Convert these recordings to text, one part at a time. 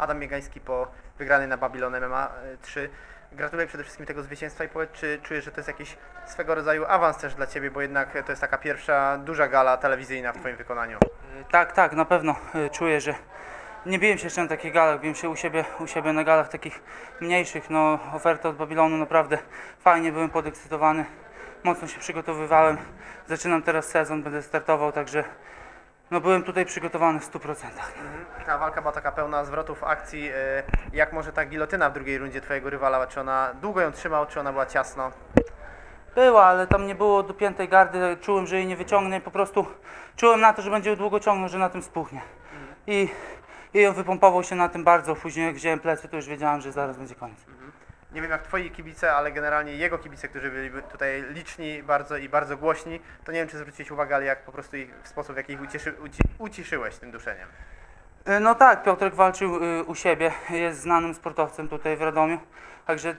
Adam Biegański po wygranej na Babilon MMA 3. Gratuluję przede wszystkim tego zwycięstwa i powiedz, czy czujesz, że to jest jakiś swego rodzaju awans też dla Ciebie, bo jednak to jest taka pierwsza duża gala telewizyjna w Twoim wykonaniu. Tak, tak, na pewno czuję, że nie biłem się jeszcze na takich galach, biłem się u siebie na galach takich mniejszych. No, oferta od Babilonu naprawdę fajnie, byłem podekscytowany, mocno się przygotowywałem. Zaczynam teraz sezon, będę startował, także no, byłem tutaj przygotowany w 100%. Ta walka była taka pełna zwrotów akcji. Jak może ta gilotyna w drugiej rundzie Twojego rywala? Czy ona długo ją trzymał, czy ona była ciasno? Była, ale tam nie było dopiętej gardy. Czułem, że jej nie wyciągnę. Po prostu czułem na to, że będzie ją długo ciągnął, że na tym spuchnie. I on wypompował się na tym bardzo. Później jak wziąłem plecy, to już wiedziałem, że zaraz będzie koniec. Nie wiem jak Twoi kibice, ale generalnie jego kibice, którzy byli tutaj liczni bardzo i bardzo głośni, to nie wiem, czy zwróciłeś uwagę, ale jak po prostu ich w sposób, w jaki ich uciszyłeś tym duszeniem. No tak, Piotrek walczył u siebie, jest znanym sportowcem tutaj w Radomiu, także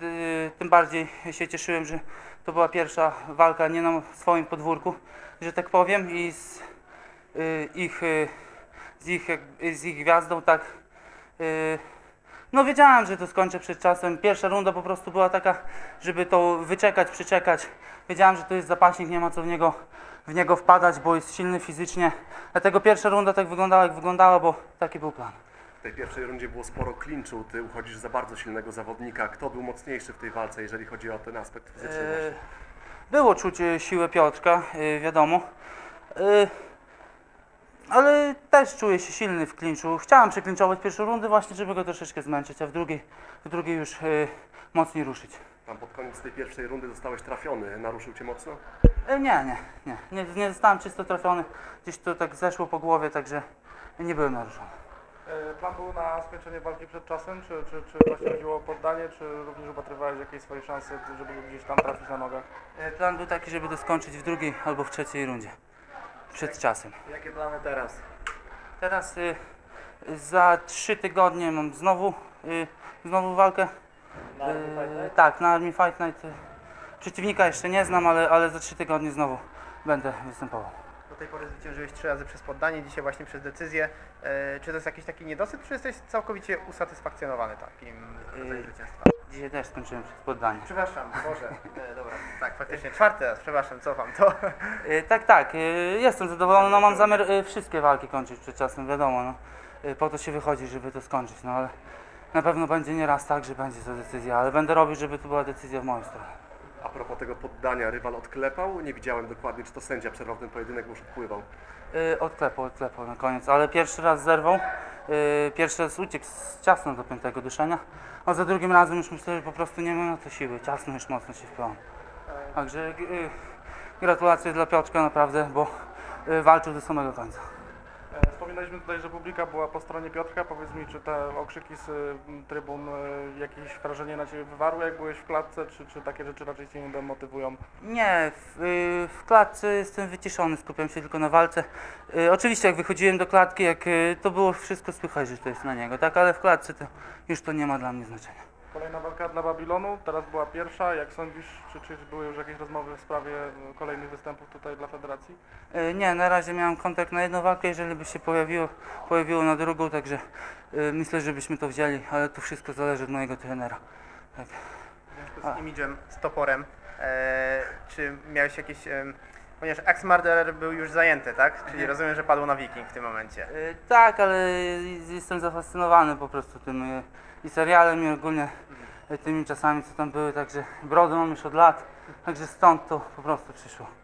tym bardziej się cieszyłem, że to była pierwsza walka nie na swoim podwórku, że tak powiem, i z ich gwiazdą tak. No wiedziałem, że to skończę przed czasem. Pierwsza runda po prostu była taka, żeby to wyczekać, przyczekać. Wiedziałem, że to jest zapaśnik, nie ma co w niego wpadać, bo jest silny fizycznie. Dlatego pierwsza runda tak wyglądała, jak wyglądała, bo taki był plan. W tej pierwszej rundzie było sporo klinczu. Ty uchodzisz za bardzo silnego zawodnika. Kto był mocniejszy w tej walce, jeżeli chodzi o ten aspekt fizyczny? Było czuć siłę Piotrka, wiadomo. Ale też czuję się silny w klinczu. Chciałem przeklinczować pierwszą rundę właśnie, żeby go troszeczkę zmęczyć, a w drugiej już mocniej ruszyć. Tam pod koniec tej pierwszej rundy zostałeś trafiony. Naruszył Cię mocno? Nie zostałem czysto trafiony. Gdzieś to tak zeszło po głowie, także nie byłem naruszony. Plan był na skończenie walki przed czasem? Czy właśnie chodziło o poddanie? Czy również upatrywałeś jakieś swoje szanse, żeby gdzieś tam trafić na nogach? Plan był taki, żeby to skończyć w drugiej albo w trzeciej rundzie. Przed czasem. Jakie plany teraz? Teraz za 3 tygodnie mam znowu walkę. Na Army Fight Night? Tak, na Army Fight Night. Przeciwnika jeszcze nie znam, ale za 3 tygodnie znowu będę występował. Do tej pory zwyciężyłeś 3 razy przez poddanie, dzisiaj właśnie przez decyzję. Czy to jest jakiś taki niedosyt, czy jesteś całkowicie usatysfakcjonowany takim rodzajem zwycięstwa? Dzisiaj też skończyłem przez poddanie. Przepraszam, Boże, dobra, tak, faktycznie 4. raz, przepraszam, cofam to. Tak, jestem zadowolony, no mam zamiar wszystkie walki kończyć przed czasem, wiadomo, no. Po to się wychodzi, żeby to skończyć, no ale na pewno będzie nieraz tak, że będzie to decyzja, ale będę robił, żeby to była decyzja w mojej stronie. A propos tego poddania, rywal odklepał? Nie widziałem dokładnie, czy to sędzia przerwał ten pojedynek, bo już odpływał. Odklepał na koniec, ale pierwszy raz zerwał. Pierwszy raz uciekł z ciasno do 5. duszenia, a za drugim razem już myślę, że po prostu nie ma na to siły, ciasno już mocno się wpłynął. Także gratulacje dla Piotrka naprawdę, bo walczył do samego końca. Wspominaliśmy tutaj, że publika była po stronie Piotrka. Powiedz mi, czy te okrzyki z trybun jakieś wrażenie na Ciebie wywarły, jak byłeś w klatce, czy takie rzeczy raczej Cię nie demotywują? Nie, w klatce jestem wyciszony, skupiam się tylko na walce. Oczywiście jak wychodziłem do klatki, jak to było wszystko słychać, że to jest na niego, tak, ale w klatce to już to nie ma dla mnie znaczenia. Kolejna walka dla Babilonu, teraz była pierwsza. Jak sądzisz, czy były już jakieś rozmowy w sprawie kolejnych występów tutaj dla federacji? Nie, na razie miałem kontakt na jedną walkę, jeżeli by się pojawiło na drugą, także myślę, żebyśmy to wzięli, ale to wszystko zależy od mojego trenera. Tak. W związku z imidżem, z toporem, czy miałeś jakieś... Ponieważ Ax Murderer był już zajęty, tak? Czyli rozumiem, że padł na Wiking w tym momencie. Tak, ale jestem zafascynowany po prostu tym i serialem, i ogólnie tymi czasami, co tam były, także brodę mam już od lat, także stąd to po prostu przyszło.